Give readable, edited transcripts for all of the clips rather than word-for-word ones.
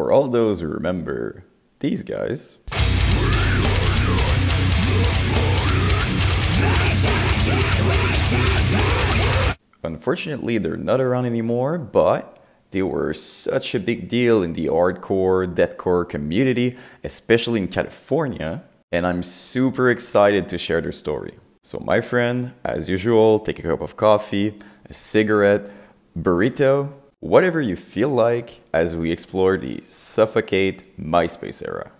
For all those who remember these guys. Unfortunately, they're not around anymore, but they were such a big deal in the hardcore, deathcore community, especially in California, and I'm super excited to share their story. So my friend, as usual, take a cup of coffee, a cigarette, burrito, whatever you feel like, as we explore the Suffokate MySpace era.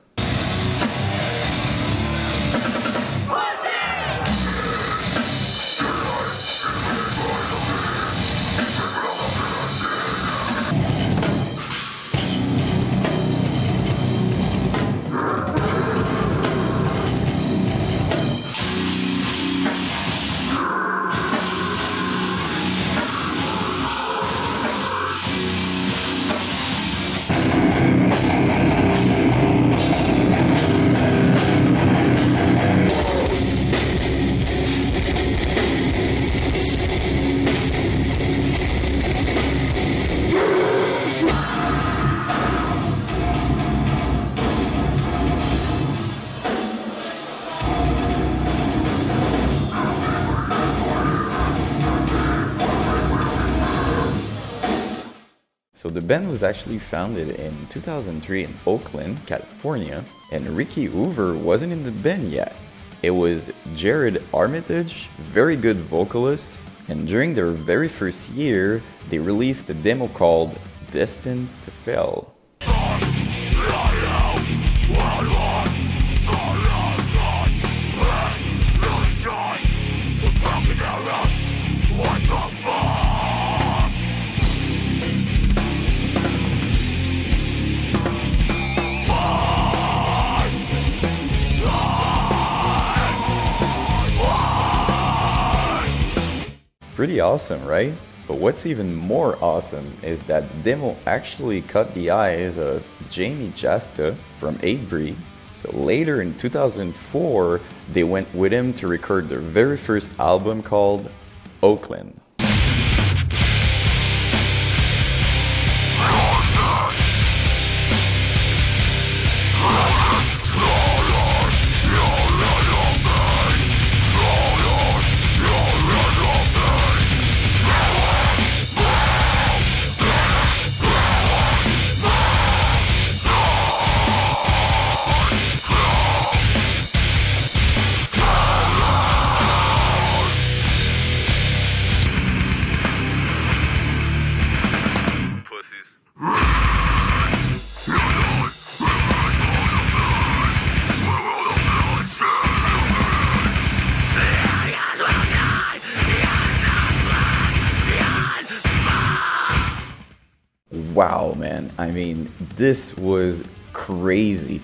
So the band was actually founded in 2003 in Oakland, California, and Ricky Hoover wasn't in the band yet. It was Jared Armitage, very good vocalist, and during their very first year, they released a demo called Destined to Fail. Pretty awesome, right? But what's even more awesome is that the demo actually caught the eyes of Jamie Jasta from Hatebreed. So later in 2004, they went with him to record their very first album called Oakland. Wow, man, I mean, this was crazy.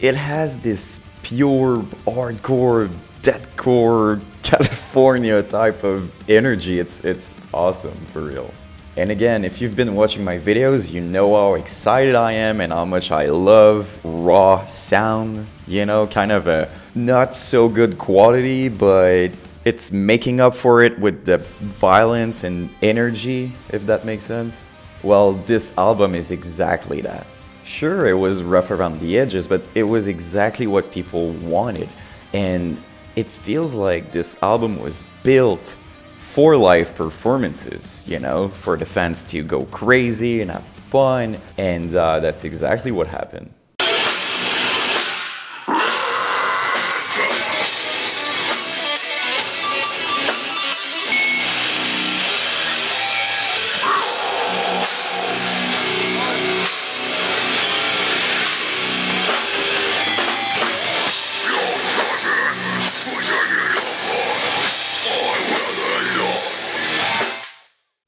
It has this pure, hardcore, deathcore, California type of energy. It's awesome, for real. And again, if you've been watching my videos, you know how excited I am and how much I love raw sound, you know, kind of a not so good quality, but it's making up for it with the violence and energy, if that makes sense. Well, this album is exactly that. Sure, it was rough around the edges, but it was exactly what people wanted. And it feels like this album was built for live performances, you know, for the fans to go crazy and have fun. And that's exactly what happened.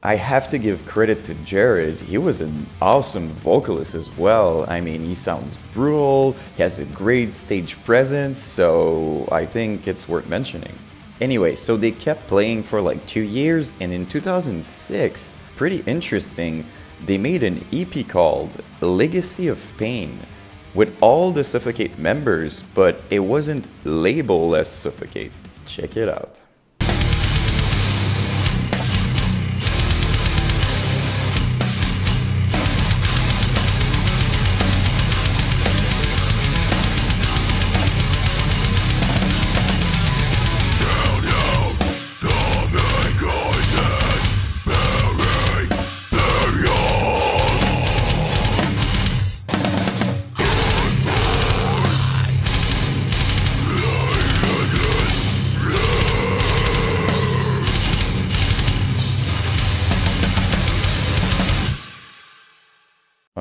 I have to give credit to Jared. He was an awesome vocalist as well. I mean, he sounds brutal, he has a great stage presence, so I think it's worth mentioning. Anyway, so they kept playing for like 2 years, and in 2006, pretty interesting, they made an EP called Legacy of Pain with all the Suffokate members, but it wasn't labeled as Suffokate. Check it out.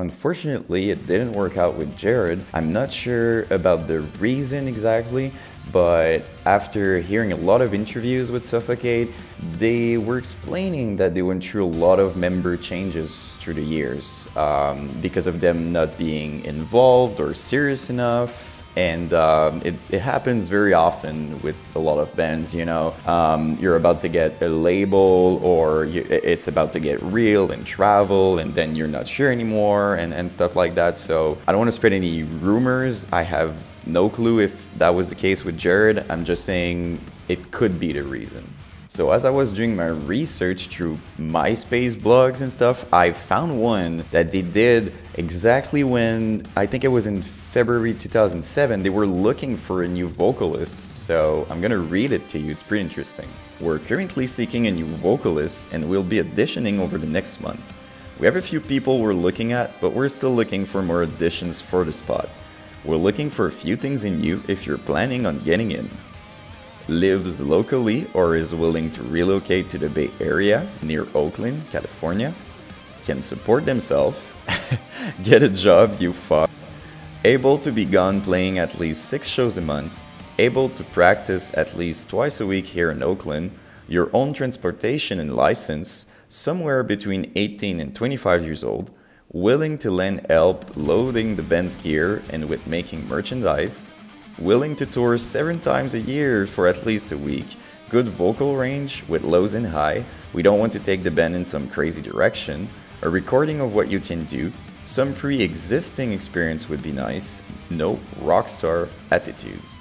Unfortunately, it didn't work out with Jared. I'm not sure about the reason exactly, but after hearing a lot of interviews with SUFFOKATE, they were explaining that they went through a lot of member changes through the years because of them not being involved or serious enough. And it happens very often with a lot of bands, you know. You're about to get a label, or it's about to get real and travel, and then you're not sure anymore and stuff like that. So I don't want to spread any rumors. I have no clue if that was the case with Jared. I'm just saying it could be the reason. So as I was doing my research through MySpace blogs and stuff, I found one that they did exactly when, I think it was in February 2007, they were looking for a new vocalist. So I'm gonna read it to you, it's pretty interesting. "We're currently seeking a new vocalist and we'll be auditioning over the next month. We have a few people we're looking at, but we're still looking for more auditions for the spot. We're looking for a few things in you if you're planning on getting in. Lives locally or is willing to relocate to the Bay Area near Oakland, California. Can support themselves. Get a job, you fuck. Able to be gone playing at least 6 shows a month. Able to practice at least twice a week here in Oakland. Your own transportation and license. Somewhere between 18 and 25 years old. Willing to lend help loading the band's gear and with making merchandise. Willing to tour 7 times a year for at least a week. Good vocal range with lows and high. We don't want to take the band in some crazy direction. A recording of what you can do. Some pre-existing experience would be nice. No rock star attitudes.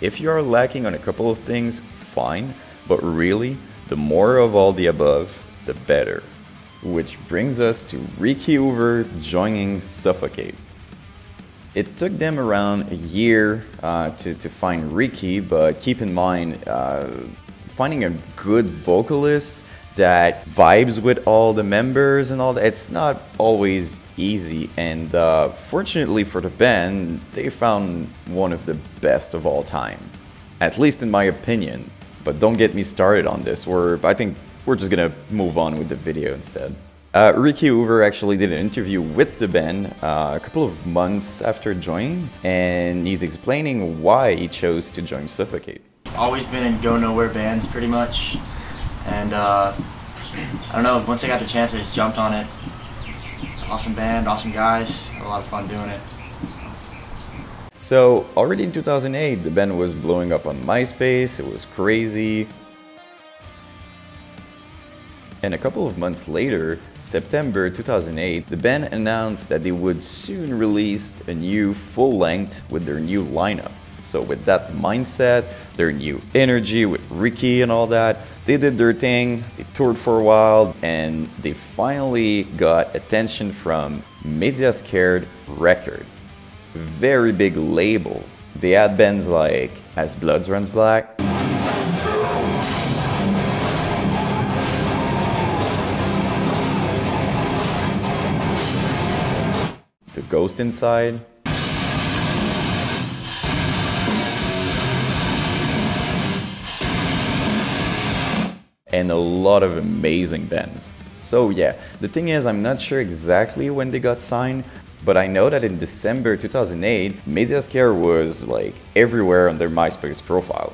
If you are lacking on a couple of things, fine. But really, the more of all the above, the better." Which brings us to Ricky Hoover joining SUFFOKATE. It took them around a year to find Ricky, but keep in mind, finding a good vocalist that vibes with all the members and all that, it's not always easy. And fortunately for the band, they found one of the best of all time, at least in my opinion. But don't get me started on this, I think we're just gonna move on with the video instead. Ricky Hoover actually did an interview with the band a couple of months after joining, and he's explaining why he chose to join SUFFOKATE. Always been in go-nowhere bands, pretty much, and I don't know, once I got the chance I just jumped on it. It's an awesome band, awesome guys, had a lot of fun doing it. So already in 2008 the band was blowing up on MySpace, it was crazy. And a couple of months later, September 2008, the band announced that they would soon release a new full-length with their new lineup. So with that mindset, their new energy with Ricky and all that, they did their thing, they toured for a while, and they finally got attention from Mediaskare Records. Very big label. They had bands like As Blood Runs Black, The Ghost Inside, and a lot of amazing bands. So yeah, the thing is, I'm not sure exactly when they got signed, but I know that in December 2008, Mediaskare was like everywhere on their MySpace profile.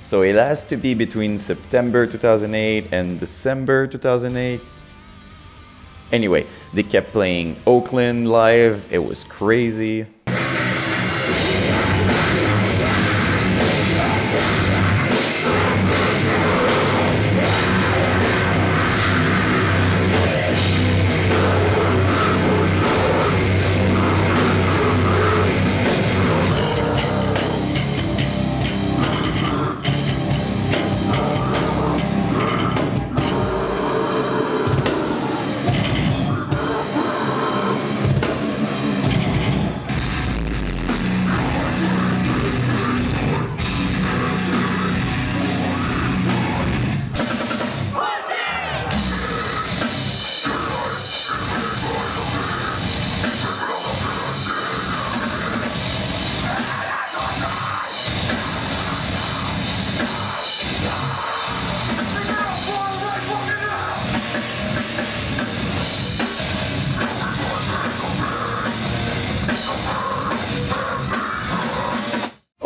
So it has to be between September 2008 and December 2008. Anyway, they kept playing Oakland live, it was crazy.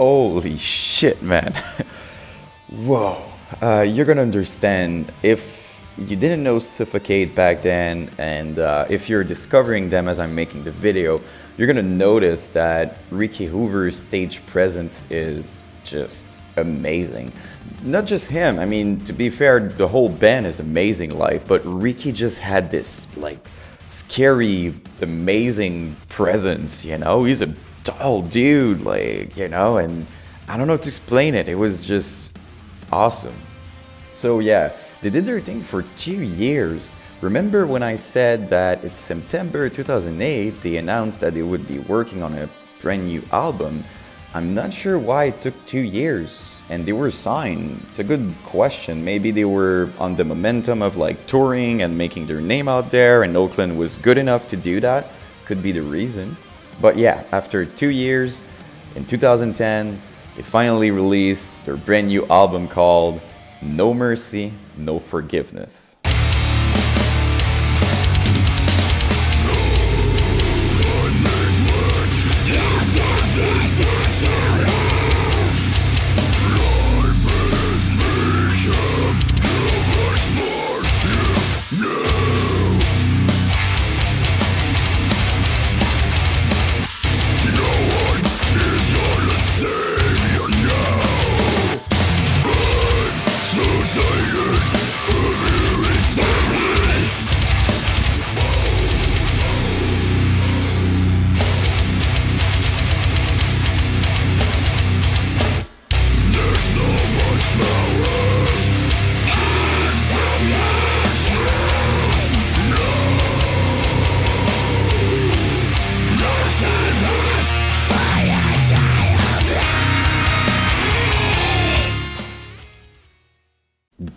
Holy shit, man. Whoa. You're gonna understand if you didn't know Suffokate back then, and if you're discovering them as I'm making the video, you're gonna notice that Ricky Hoover's stage presence is just amazing. Not just him, I mean, to be fair, the whole band is amazing live, but Ricky just had this, like, scary, amazing presence, you know? He's a tall dude, like, you know, and I don't know how to explain it. It was just awesome. So yeah, they did their thing for 2 years. Remember when I said that in September 2008, they announced that they would be working on a brand new album? I'm not sure why it took 2 years and they were signed. It's a good question. Maybe they were on the momentum of like touring and making their name out there, and Oakland was good enough to do that. Could be the reason. But yeah, after 2 years, in 2010, they finally released their brand new album called No Mercy, No Forgiveness.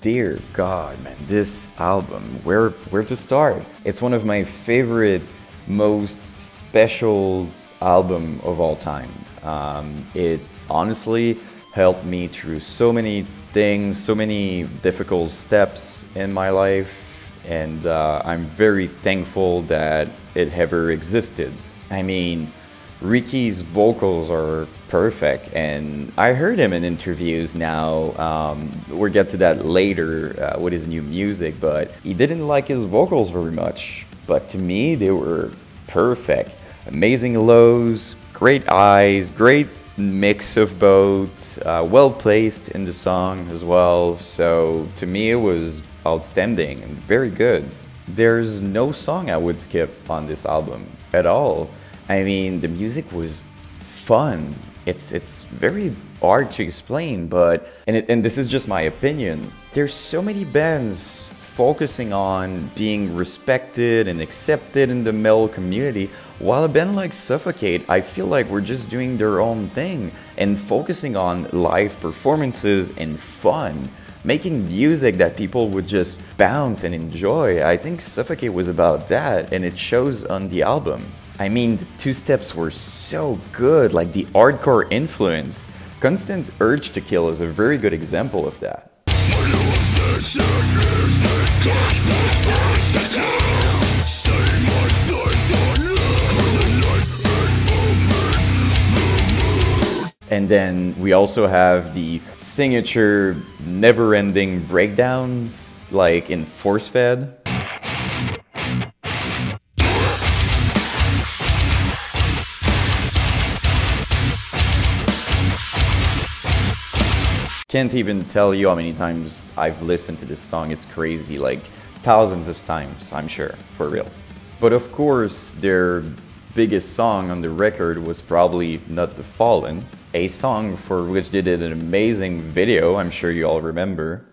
Dear God, man, this album, where to start? It's one of my favorite, most special album of all time. It honestly helped me through so many things, so many difficult steps in my life, and I'm very thankful that it ever existed. I mean, Ricky's vocals are perfect, and I heard him in interviews now, we'll get to that later with his new music, but he didn't like his vocals very much, but to me they were perfect. Amazing lows, great highs, great mix of both, well placed in the song as well, so to me it was outstanding and very good. There's no song I would skip on this album at all. I mean, the music was fun. It's very hard to explain, but and this is just my opinion. There's so many bands focusing on being respected and accepted in the metal community, while a band like Suffokate, I feel like we're just doing their own thing and focusing on live performances and fun, making music that people would just bounce and enjoy. I think Suffokate was about that, and it shows on the album. I mean, the two steps were so good, like the hardcore influence. Constant Urge to Kill is a very good example of that. And then we also have the signature never-ending breakdowns, like in Force Fed. Can't even tell you how many times I've listened to this song, it's crazy, like thousands of times, I'm sure, for real. But of course, their biggest song on the record was probably Not the Fallen, a song for which they did an amazing video, I'm sure you all remember.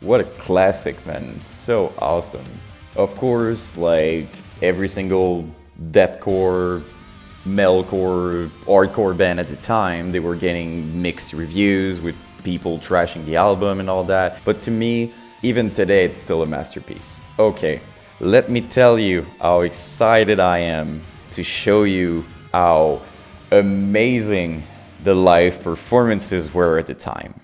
What a classic, man, so awesome. Of course, like every single deathcore, metalcore, hardcore band at the time, they were getting mixed reviews with people trashing the album and all that, but to me, even today, it's still a masterpiece. Okay, let me tell you how excited I am to show you how amazing the live performances were at the time.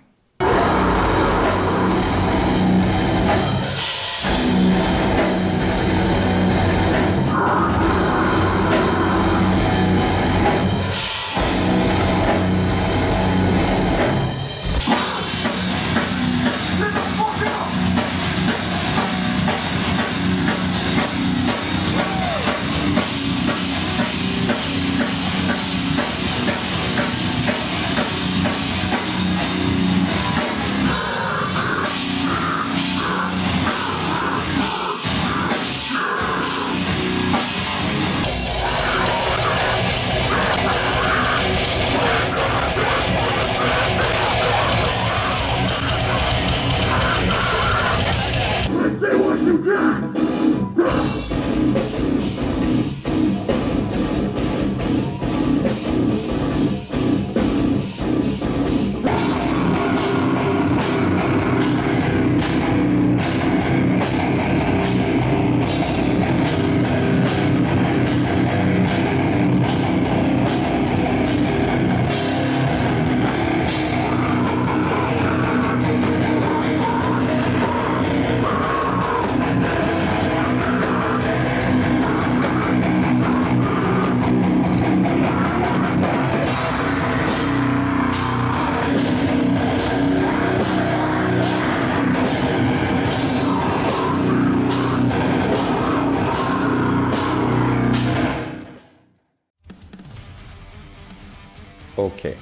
Okay,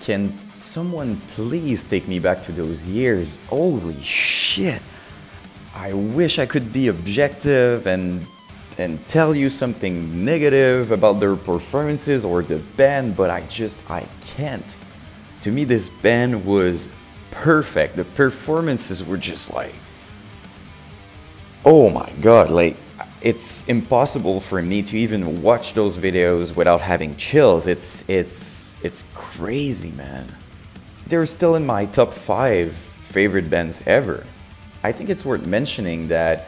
can someone please take me back to those years? Holy shit! I wish I could be objective and tell you something negative about their performances or the band, but I can't. To me, this band was perfect. The performances were just like, oh my god, like, it's impossible for me to even watch those videos without having chills. It's crazy, man. They're still in my top 5 favorite bands ever. I think it's worth mentioning that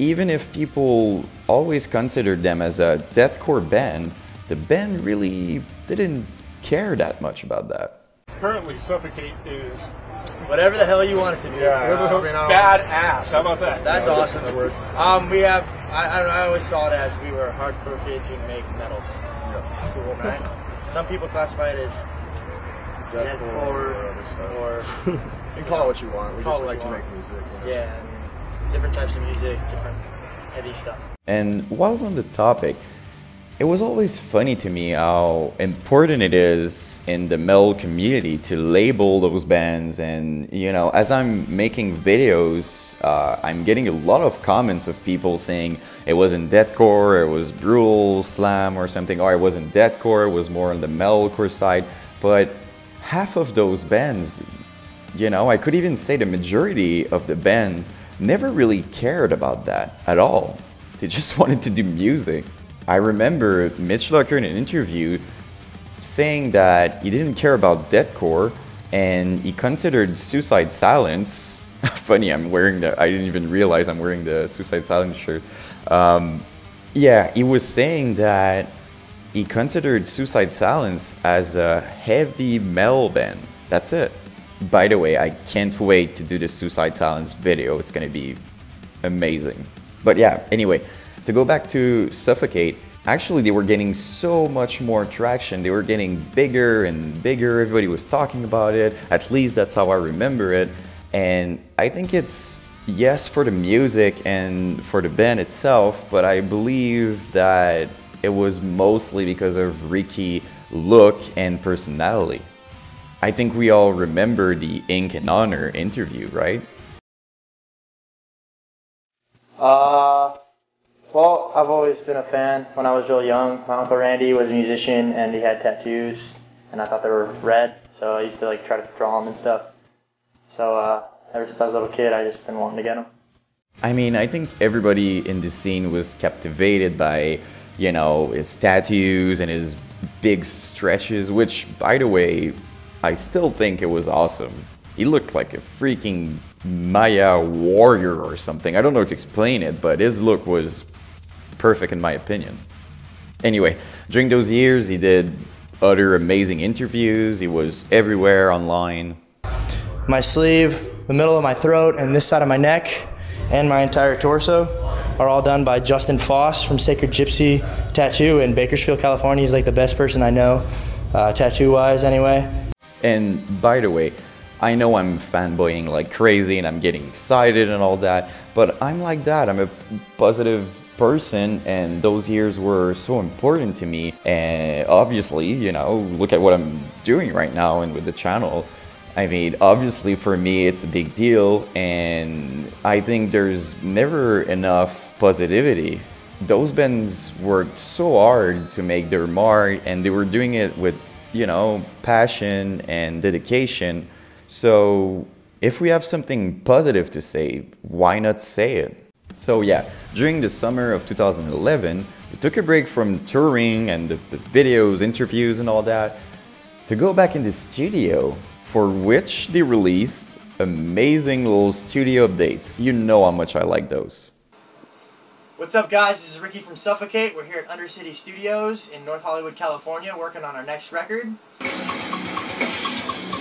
even if people always considered them as a deathcore band, the band really didn't care that much about that. Currently, SUFFOKATE is whatever the hell you want it to be. Yeah, I mean, badass. How about that? That's awesome. That works. We have, I always saw it as we were hardcore kids who make metal. Yeah. Cool, right? Some people classify it as deathcore, or you call it what you want. We just like to make music. You know? Yeah, and different types of music, different heavy stuff. And while on the topic, it was always funny to me how important it is in the metal community to label those bands. And you know, as I'm making videos, I'm getting a lot of comments of people saying it wasn't deathcore, it was brutal slam or something, or it wasn't deathcore, it was more on the metalcore side. But half of those bands, you know, I could even say the majority of the bands never really cared about that at all. They just wanted to do music. I remember Mitch Locker in an interview saying that he didn't care about deathcore and he considered Suicide Silence. Funny, I'm wearing the, I didn't even realize I'm wearing the Suicide Silence shirt. Yeah, he was saying that he considered Suicide Silence as a heavy metal band. That's it. By the way, I can't wait to do the Suicide Silence video. It's gonna be amazing. But yeah, anyway. To go back to SUFFOKATE, actually they were getting so much more traction, they were getting bigger and bigger, everybody was talking about it, at least that's how I remember it. And I think it's, yes, for the music and for the band itself, but I believe that it was mostly because of Ricky's look and personality. I think we all remember the Ink and Honor interview, right? Well, I've always been a fan. When I was real young, my Uncle Randy was a musician and he had tattoos and I thought they were red, so I used to like try to draw them and stuff. So ever since I was a little kid, I just been wanting to get them. I mean, I think everybody in the scene was captivated by, you know, his tattoos and his big stretches, which, by the way, I still think it was awesome. He looked like a freaking Maya warrior or something. I don't know how to explain it, but his look was perfect in my opinion. Anyway, during those years he did other amazing interviews, he was everywhere online. My sleeve, the middle of my throat, and this side of my neck, and my entire torso are all done by Justin Foss from Sacred Gypsy Tattoo in Bakersfield, California. He's like the best person I know, tattoo-wise anyway. And by the way, I know I'm fanboying like crazy and I'm getting excited and all that, but I'm like that, I'm a positive person and those years were so important to me, and obviously, you know, look at what I'm doing right now and with the channel. I mean, obviously for me it's a big deal and I think there's never enough positivity. Those bands worked so hard to make their mark and they were doing it with, you know, passion and dedication. So if we have something positive to say, why not say it? So yeah, during the summer of 2011, I took a break from touring and the videos, interviews and all that to go back in the studio, for which they released amazing little studio updates. You know how much I like those. What's up guys, this is Ricky from SUFFOKATE. We're here at Undercity Studios in North Hollywood, California, working on our next record. See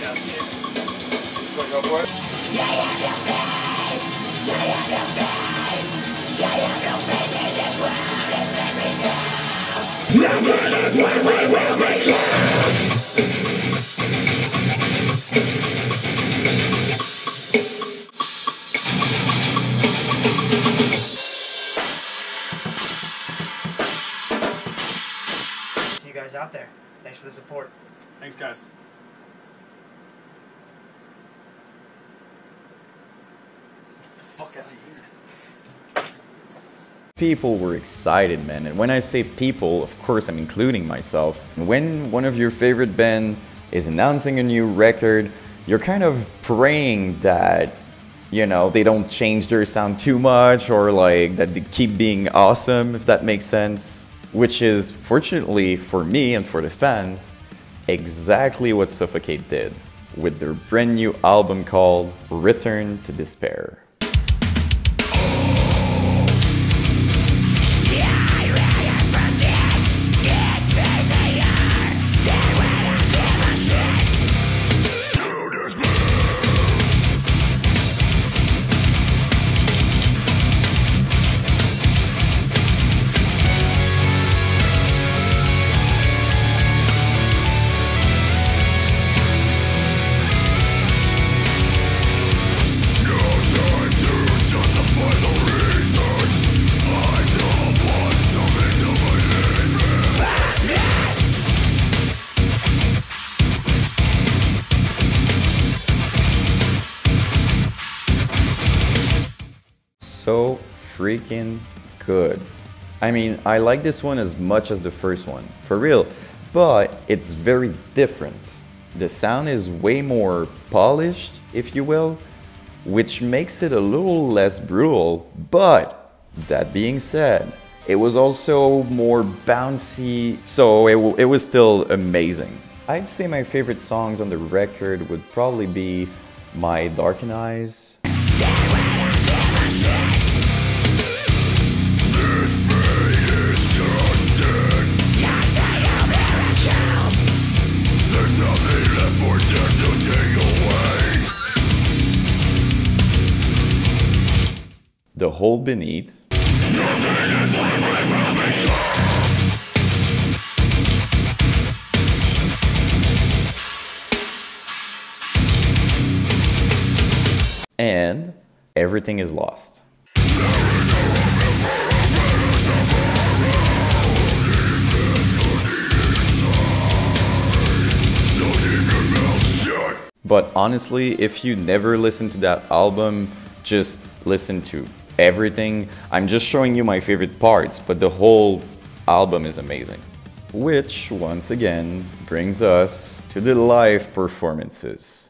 you guys out there. Thanks for the support. Thanks guys. Fuck out of here. People were excited, man, and when I say people, of course I'm including myself. When one of your favorite band is announcing a new record, you're kind of praying that, you know, they don't change their sound too much, or like that they keep being awesome, if that makes sense. Which is, fortunately for me and for the fans, exactly what SUFFOKATE did with their brand new album called Return To Despair. So freaking good. I mean, I like this one as much as the first one, for real, but it's very different. The sound is way more polished, if you will, which makes it a little less brutal, but that being said, it was also more bouncy, so it was still amazing. I'd say my favorite songs on the record would probably be My Darkened Eyes, The Hole Beneath, and Everything Is Lost. But honestly, if you never listened to that album, just listen to everything. I'm just showing you my favorite parts, but the whole album is amazing. Which, once again, brings us to the live performances.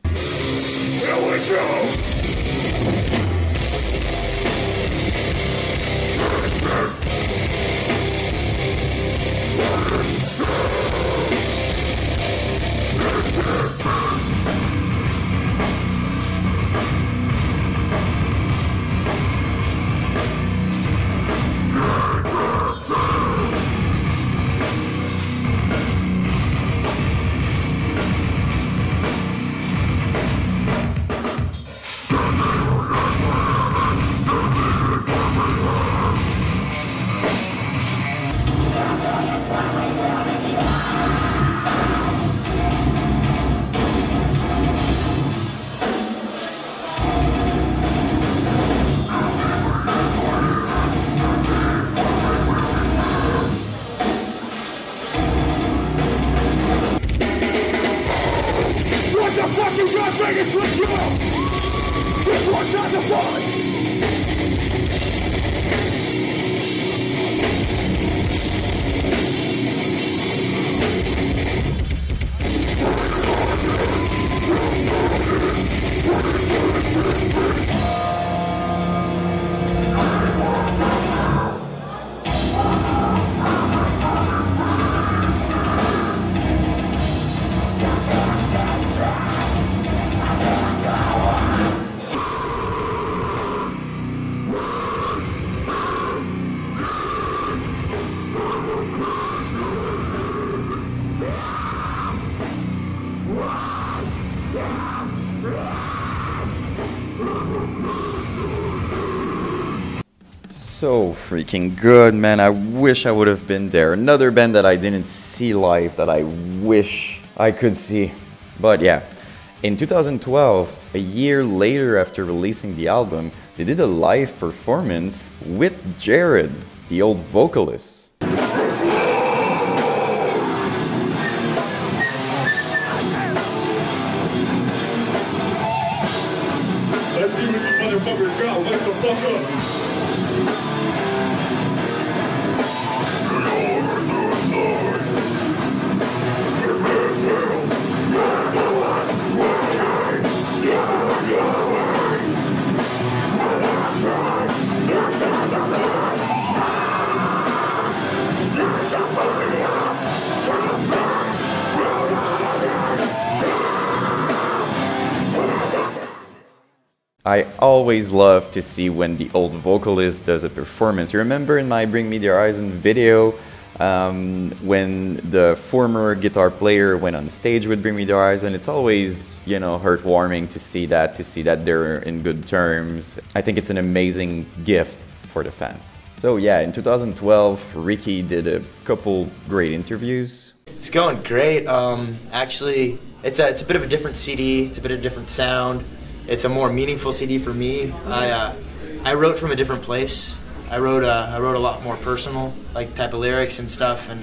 so freaking good, man. I wish I would have been there. Another band that I didn't see live that I wish I could see. But yeah, in 2012, a year later after releasing the album, they did a live performance with Jared, the old vocalist. I always love to see when the old vocalist does a performance. You remember in my Bring Me the Horizon video, when the former guitar player went on stage with Bring Me the Horizon, it's always, you know, heartwarming to see that they're in good terms. I think it's an amazing gift for the fans. So yeah, in 2012, Ricky did a couple great interviews. It's going great. Actually, it's a bit of a different CD, it's a bit of a different sound. It's a more meaningful CD for me. I wrote from a different place. I wrote a lot more personal, like type of lyrics and stuff, and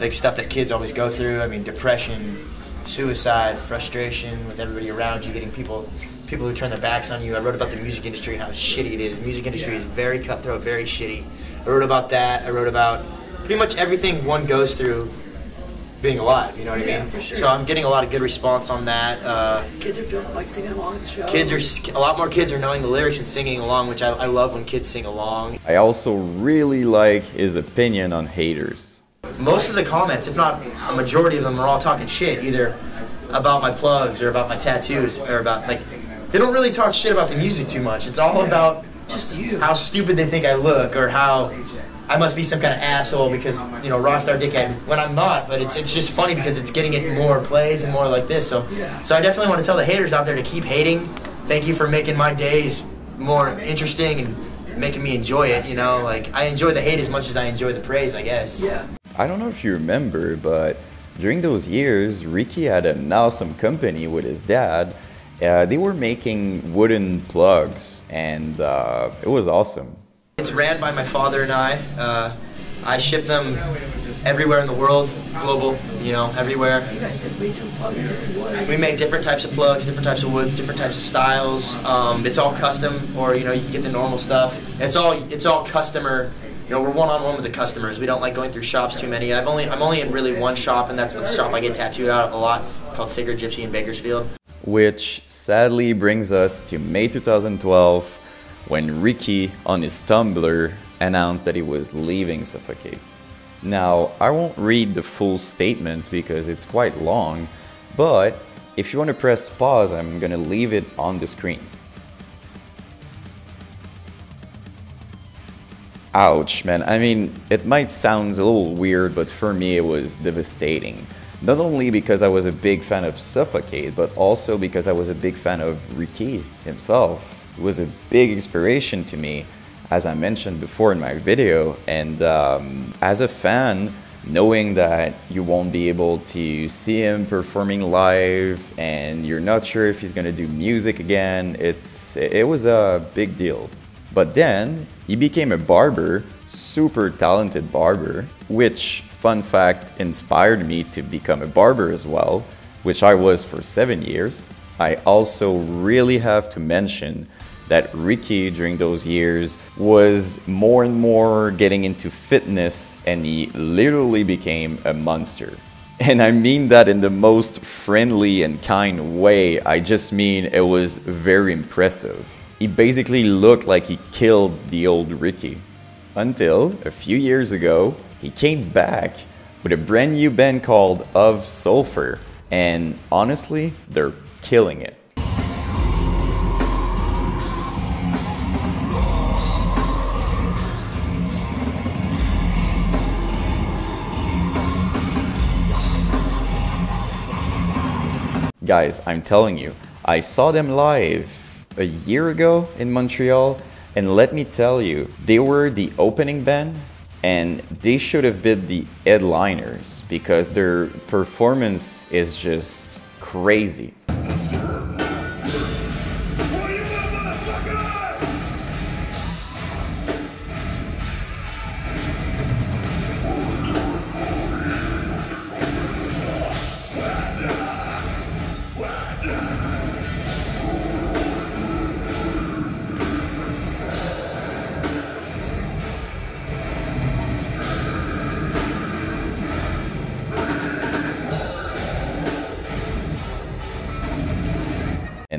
like stuff that kids always go through. I mean, depression, suicide, frustration with everybody around you, getting people who turn their backs on you. I wrote about the music industry and how shitty it is. The music industry is very cutthroat, very shitty. I wrote about that. I wrote about pretty much everything one goes through being alive, you know what I mean? For sure. So I'm getting a lot of good response on that. Kids are feeling like singing along at the show. A lot more kids are knowing the lyrics and singing along, which I love when kids sing along. I also really like his opinion on haters. Most of the comments, if not a majority of them, are all talking shit, either about my plugs or about my tattoos or about, like, they don't really talk shit about the music too much. It's all about just you. How stupid they think I look or how I must be some kind of asshole because, you know, rockstar dickhead, when I'm not. But it's just funny because it's getting it more plays and more like this. So I definitely want to tell the haters out there to keep hating. Thank you for making my days more interesting and making me enjoy it, you know? Like, I enjoy the hate as much as I enjoy the praise, I guess. Yeah. I don't know if you remember, but during those years, Ricky had an awesome company with his dad. They were making wooden plugs, and it was awesome. It's ran by my father and I. I ship them everywhere in the world, global, you know, everywhere. You guys did major plugs in different woods. We make different types of plugs, different types of woods, different types of styles. It's all custom, or, you know, you can get the normal stuff. It's all customer. You know, we're one-on-one with the customers. We don't like going through shops too many. I'm only in really one shop, and that's the shop I get tattooed out a lot, called Sacred Gypsy in Bakersfield. Which sadly brings us to May 2012. When Ricky, on his Tumblr, announced that he was leaving Suffokate. Now, I won't read the full statement because it's quite long, but if you want to press pause, I'm gonna leave it on the screen. Ouch, man. I mean, it might sound a little weird, but for me it was devastating. Not only because I was a big fan of Suffokate, but also because I was a big fan of Ricky himself. It was a big inspiration to me, as I mentioned before in my video, and as a fan, knowing that you won't be able to see him performing live and you're not sure if he's gonna do music again, it was a big deal. But then he became a barber, super talented barber, which, fun fact, inspired me to become a barber as well, which I was for 7 years. I also really have to mention that Ricky during those years was more and more getting into fitness, and he literally became a monster. And I mean that in the most friendly and kind way. I just mean it was very impressive. He basically looked like he killed the old Ricky. Until a few years ago, he came back with a brand new band called Ov Sulfur, and honestly, they're killing it. Guys, I'm telling you, I saw them live a year ago in Montreal, And let me tell you, they were the opening band and they should have been the headliners because their performance is just crazy.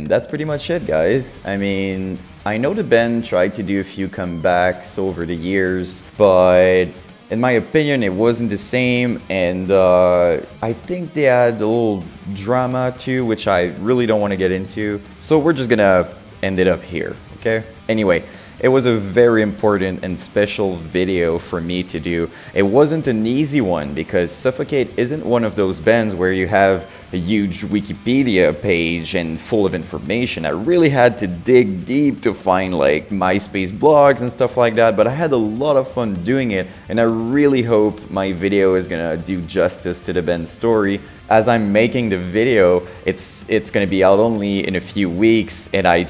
That's pretty much it, guys. I mean, I know the band tried to do a few comebacks over the years, but in my opinion, it wasn't the same. And I think they had a little drama too, which I really don't want to get into. So we're just gonna end it up here, okay? Anyway, it was a very important and special video for me to do. It wasn't an easy one because SUFFOKATE isn't one of those bands where you have a huge Wikipedia page and full of information. I really had to dig deep to find like MySpace blogs and stuff like that, but I had a lot of fun doing it and I really hope my video is gonna do justice to the band's story. As I'm making the video, it's gonna be out only in a few weeks and I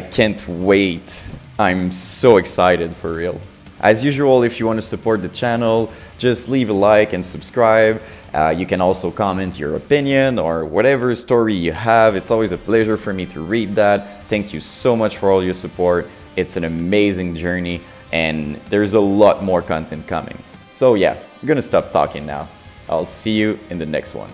can't wait. I'm so excited, for real. As usual, if you want to support the channel, just leave a like and subscribe. You can also comment your opinion or whatever story you have. It's always a pleasure for me to read that. Thank you so much for all your support. It's an amazing journey and there's a lot more content coming. So yeah, I'm gonna stop talking now. I'll see you in the next one.